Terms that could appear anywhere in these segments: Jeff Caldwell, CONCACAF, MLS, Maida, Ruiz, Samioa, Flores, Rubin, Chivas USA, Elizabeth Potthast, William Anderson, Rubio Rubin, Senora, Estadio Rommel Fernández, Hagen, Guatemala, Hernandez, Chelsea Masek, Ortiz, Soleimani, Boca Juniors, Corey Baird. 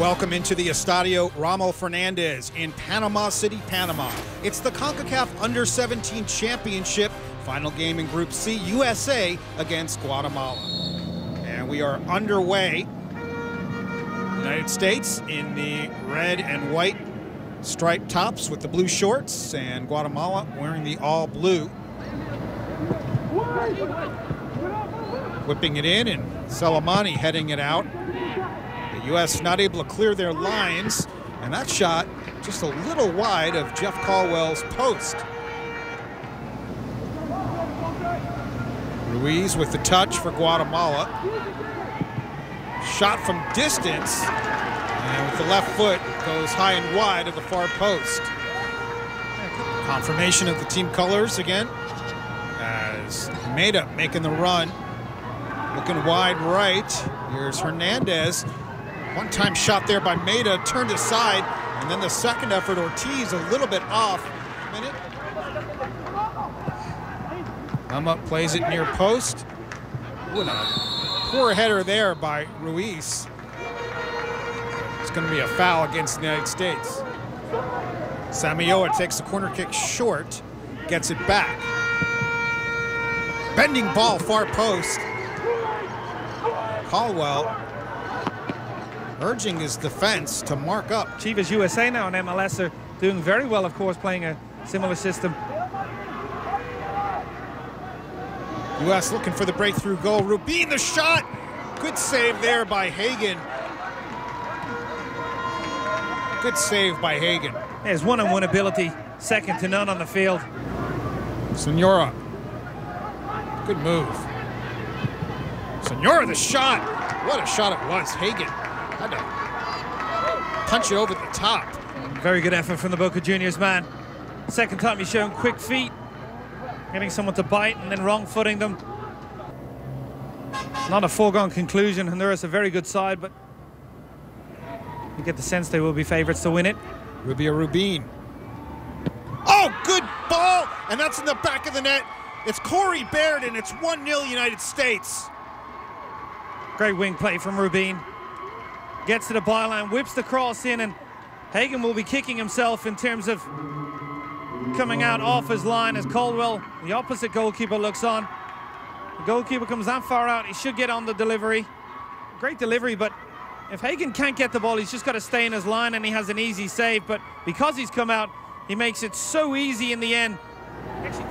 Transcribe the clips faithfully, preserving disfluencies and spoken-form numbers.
Welcome into the Estadio Rommel Fernández in Panama City, Panama. It's the CONCACAF Under seventeen Championship. Final game in Group C, U S A against Guatemala. And we are underway. United States in the red and white striped tops with the blue shorts, and Guatemala wearing the all blue. Whipping it in, and Soleimani heading it out. The U S not able to clear their lines, and that shot just a little wide of Jeff Caldwell's post. Ruiz with the touch for Guatemala. Shot from distance, and with the left foot goes high and wide of the far post. Confirmation of the team colors again, as Maida making the run, looking wide right. Here's Hernandez. One-time shot there by Maida, turned aside, and then the second effort, Ortiz a little bit off. Minute. Thumb up, plays it near post. Ooh, poor header there by Ruiz. It's going to be a foul against the United States. Samioa takes the corner kick short, gets it back. Bending ball, far post. Caldwell urging his defense to mark up. Chivas U S A now in M L S are doing very well, of course, playing a similar system. U S looking for the breakthrough goal. Rubin, the shot. Good save there by Hagen. Good save by Hagen. His one-on-one ability, second to none on the field. Senora. Good move. Senora, the shot. What a shot it was. Hagen had to punch it over the top. Very good effort from the Boca Juniors man. Second time he's shown quick feet. Getting someone to bite and then wrong-footing them. Not a foregone conclusion. Honduras a very good side, but you get the sense they will be favorites to win it. Rubio Rubin. Oh, good ball! And that's in the back of the net. It's Corey Baird, and it's one nil United States. Great wing play from Rubin. Gets to the byline, whips the cross in, and Hagen will be kicking himself in terms of coming out off his line as Caldwell, the opposite goalkeeper, looks on. The goalkeeper comes that far out, he should get on the delivery. Great delivery, but if Hagen can't get the ball, he's just got to stay in his line, and he has an easy save, but because he's come out, he makes it so easy in the end. Actually,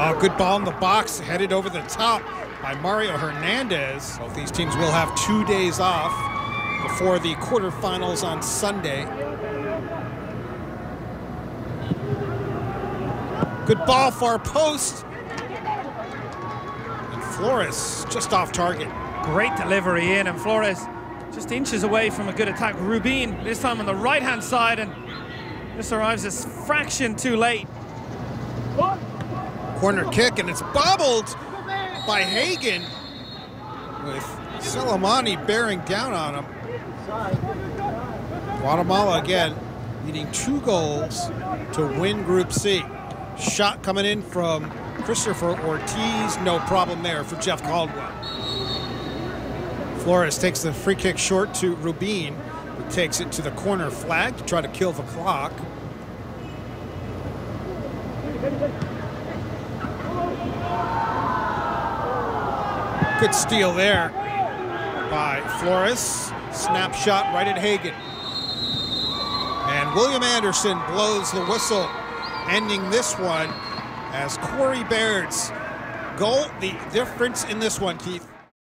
Oh, good ball in the box, headed over the top by Mario Hernandez. Both these teams will have two days off before the quarterfinals on Sunday. Good ball, far post. And Flores just off target. Great delivery in, and Flores just inches away from a good attack. Rubin, this time on the right-hand side, and this arrives a fraction too late. Corner kick, and it's bobbled by Hagen with Soleimani bearing down on him. Guatemala again leading two goals to win Group C. Shot coming in from Christopher Ortiz. No problem there for Jeff Caldwell. Flores takes the free kick short to Rubin, who takes it to the corner flag to try to kill the clock. Good steal there by Flores. Snapshot right at Hagen. And William Anderson blows the whistle, ending this one as Corey Baird's goal, the difference in this one, Keith.